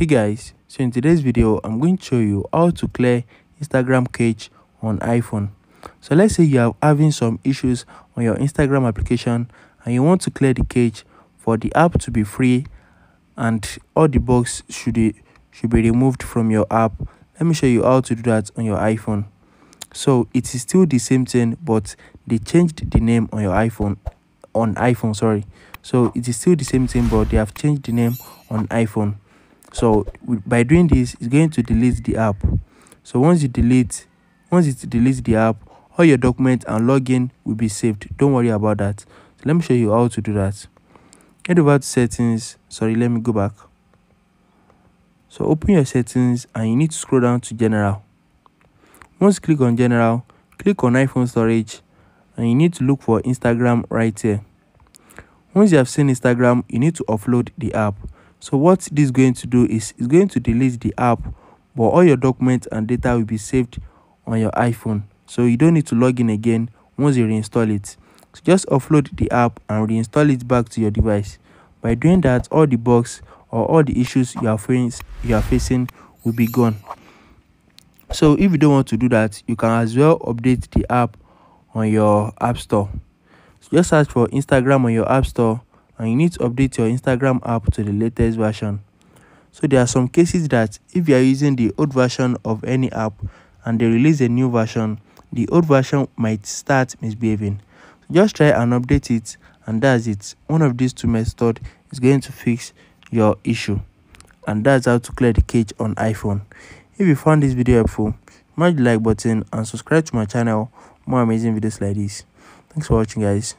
Hey guys, so in today's video I'm going to show you how to clear Instagram cache on iPhone. So let's say you are having some issues on your Instagram application and you want to clear the cache for the app to be free and all the bugs should be removed from your app. Let me show you how to do that on your iPhone. So it is still the same thing, but they changed the name on your iPhone. So it is still the same thing, but they have changed the name on iPhone. So by doing this, it's going to delete the app. So once it deletes the app, all your documents and login will be saved. Don't worry about that. So let me show you how to do that. Head over to settings. Sorry, let me go back. So open your settings and you need to scroll down to general. Once you click on general, click on iPhone storage and you need to look for Instagram right here. Once you have seen Instagram, you need to offload the app. So what this is going to do is it's going to delete the app, but all your documents and data will be saved on your iPhone. So you don't need to log in again once you reinstall it. So just offload the app and reinstall it back to your device. By doing that, all the bugs or all the issues you are facing will be gone. So if you don't want to do that, you can as well update the app on your app store. So just search for Instagram on your app store and you need to update your Instagram app to the latest version. So there are some cases that if you are using the old version of any app and they release a new version, the old version might start misbehaving. So just try and update it, and that's it. One of these two methods is going to fix your issue, and that's how to clear the cache on iPhone. If you found this video helpful, smash the like button and subscribe to my channel for more amazing videos like this. Thanks for watching, guys.